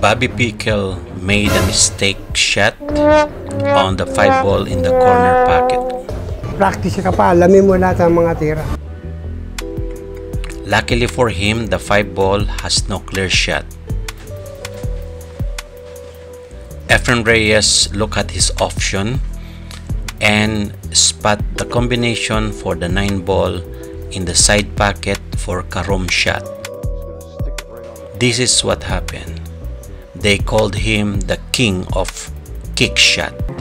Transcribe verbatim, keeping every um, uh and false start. Bobby Pickell made a mistake shot on the five ball in the corner pocket. Practice ka pa, alamin mo lahat ang mga tira. Luckily for him, the five ball has no clear shot. Efren Reyes looked at his option and spot the combination for the nine ball in the side pocket for Karom shot. This is what happened. They called him the king of kick shot.